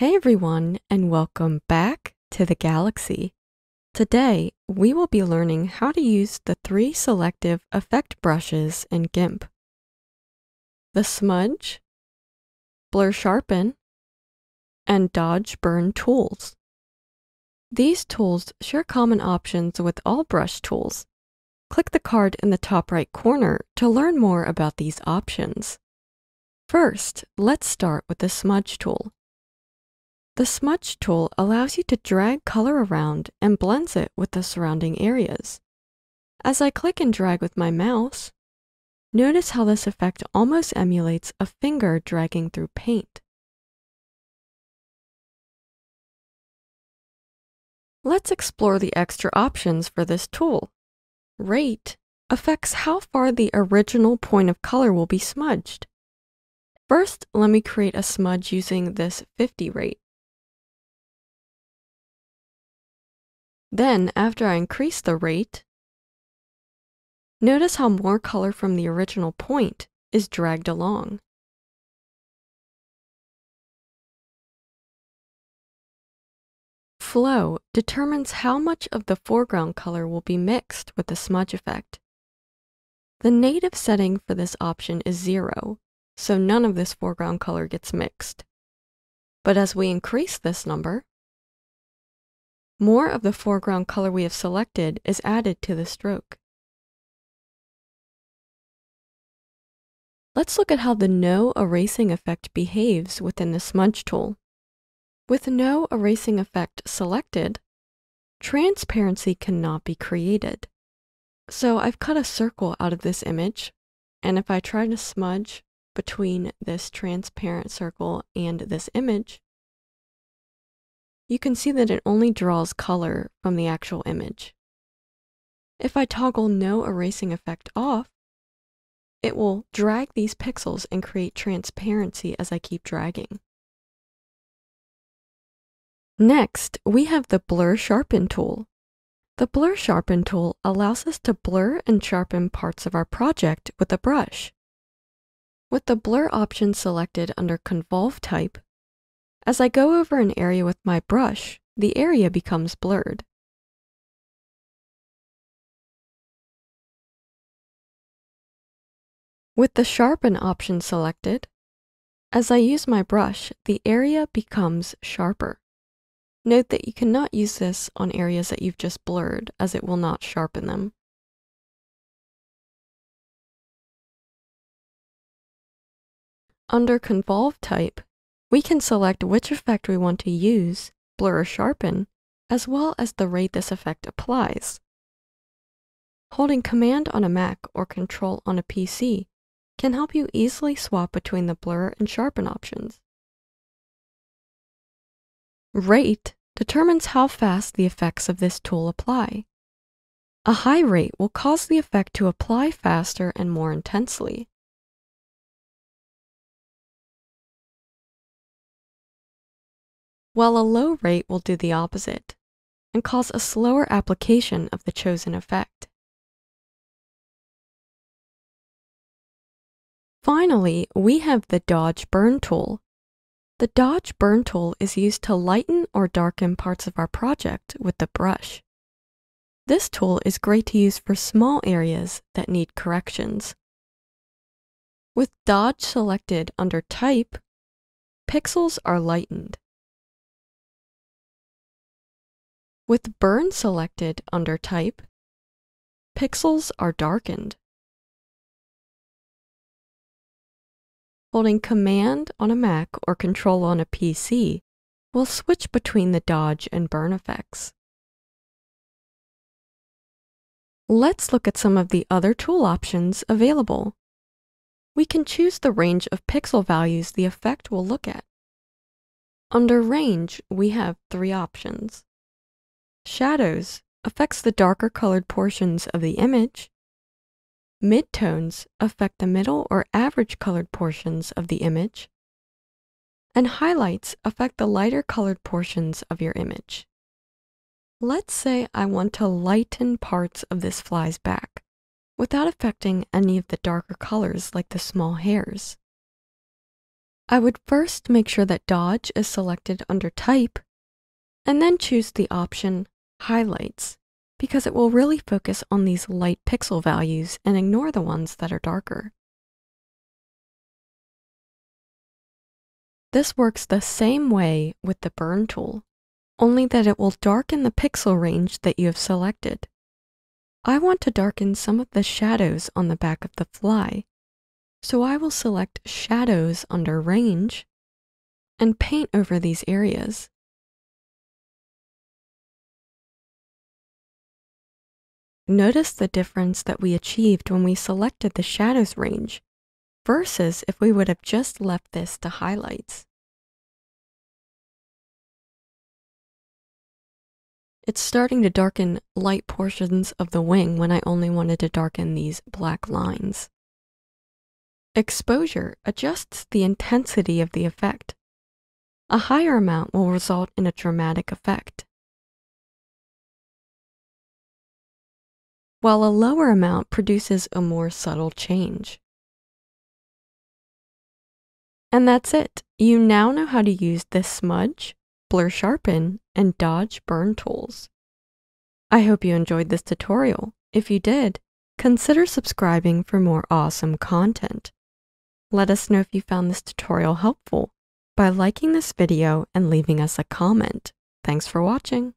Hey everyone, and welcome back to the Galaxy. Today, we will be learning how to use the three selective effect brushes in GIMP. The Smudge, Blur Sharpen, and Dodge Burn tools. These tools share common options with all brush tools. Click the card in the top right corner to learn more about these options. First, let's start with the Smudge tool. The Smudge tool allows you to drag color around and blends it with the surrounding areas. As I click and drag with my mouse, notice how this effect almost emulates a finger dragging through paint. Let's explore the extra options for this tool. Rate affects how far the original point of color will be smudged. First, let me create a smudge using this 50 rate. Then, after I increase the rate, notice how more color from the original point is dragged along. Flow determines how much of the foreground color will be mixed with the smudge effect. The native setting for this option is 0, so none of this foreground color gets mixed. But as we increase this number, more of the foreground color we have selected is added to the stroke. Let's look at how the no erasing effect behaves within the smudge tool. With no erasing effect selected, transparency cannot be created. So I've cut a circle out of this image, and if I try to smudge between this transparent circle and this image, you can see that it only draws color from the actual image. If I toggle no erasing effect off, it will drag these pixels and create transparency as I keep dragging. Next, we have the Blur Sharpen tool. The Blur Sharpen tool allows us to blur and sharpen parts of our project with a brush. With the blur option selected under Convolve type, as I go over an area with my brush, the area becomes blurred. With the Sharpen option selected, as I use my brush, the area becomes sharper. Note that you cannot use this on areas that you've just blurred, as it will not sharpen them. Under Convolve type, we can select which effect we want to use, blur or sharpen, as well as the rate this effect applies. Holding Command on a Mac or Control on a PC can help you easily swap between the blur and sharpen options. Rate determines how fast the effects of this tool apply. A high rate will cause the effect to apply faster and more intensely. While a low rate will do the opposite and cause a slower application of the chosen effect. Finally, we have the Dodge Burn tool. The Dodge Burn tool is used to lighten or darken parts of our project with the brush. This tool is great to use for small areas that need corrections. With Dodge selected under Type, pixels are lightened. With Burn selected under Type, pixels are darkened. Holding Command on a Mac or Control on a PC will switch between the Dodge and Burn effects. Let's look at some of the other tool options available. We can choose the range of pixel values the effect will look at. Under Range, we have three options. Shadows affects the darker colored portions of the image. Midtones affect the middle or average colored portions of the image. And highlights affect the lighter colored portions of your image. Let's say I want to lighten parts of this fly's back without affecting any of the darker colors like the small hairs. I would first make sure that Dodge is selected under Type, and then choose the option Highlights, because it will really focus on these light pixel values and ignore the ones that are darker. This works the same way with the Burn tool, only that it will darken the pixel range that you have selected. I want to darken some of the shadows on the back of the fly, so I will select Shadows under Range and paint over these areas. Notice the difference that we achieved when we selected the shadows range versus if we would have just left this to highlights. It's starting to darken light portions of the wing when I only wanted to darken these black lines. Exposure adjusts the intensity of the effect. A higher amount will result in a dramatic effect, while a lower amount produces a more subtle change. And that's it. You now know how to use the Smudge, Blur Sharpen, and Dodge Burn tools. I hope you enjoyed this tutorial. If you did, consider subscribing for more awesome content. Let us know if you found this tutorial helpful by liking this video and leaving us a comment. Thanks for watching.